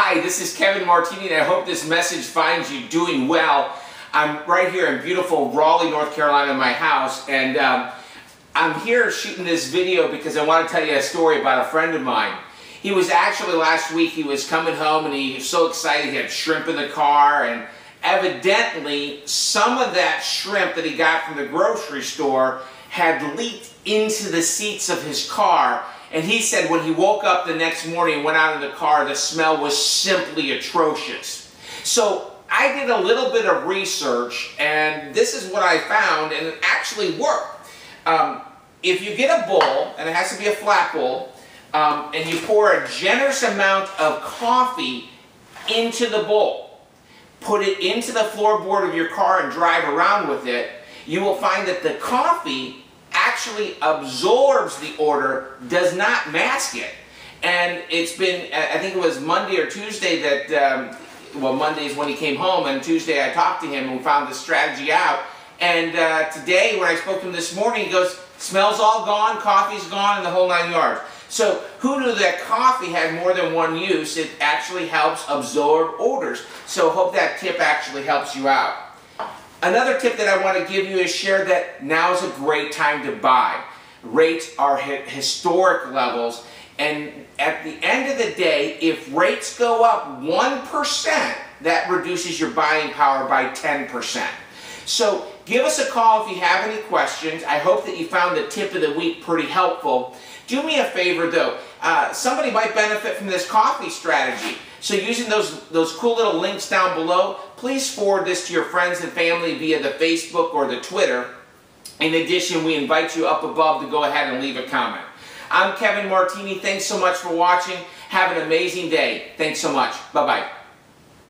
Hi, this is Kevin Martini, and I hope this message finds you doing well. I'm right here in beautiful Raleigh, North Carolina, in my house, and I'm here shooting this video because I want to tell you a story about a friend of mine. He was actually, last week, he was coming home, and he was so excited, he had shrimp in the car, and evidently, some of that shrimp that he got from the grocery store had leaked into the seats of his car. And he said when he woke up the next morning and went out in the car, the smell was simply atrocious. So I did a little bit of research, and this is what I found, and it actually worked. If you get a bowl, and it has to be a flat bowl, and you pour a generous amount of coffee into the bowl, put it into the floorboard of your car and drive around with it, you will find that the coffee actually absorbs the odor, does not mask it. And it's been, I think it was Monday or Tuesday that, well, Monday is when he came home, and Tuesday I talked to him and we found this strategy out. And today, when I spoke to him this morning, he goes, smells all gone, coffee's gone, and the whole 9 yards. So who knew that coffee had more than one use? It actually helps absorb odors. So hope that tip actually helps you out. Another tip that I want to give you is share that now is a great time to buy. Rates are historic levels, and at the end of the day, if rates go up 1%, that reduces your buying power by 10%. So give us a call if you have any questions. I hope that you found the tip of the week pretty helpful. Do me a favor though, somebody might benefit from this coffee strategy. So using those cool little links down below, please forward this to your friends and family via the Facebook or the Twitter. In addition, we invite you up above to go ahead and leave a comment. I'm Kevin Martini. Thanks so much for watching. Have an amazing day. Thanks so much. Bye-bye.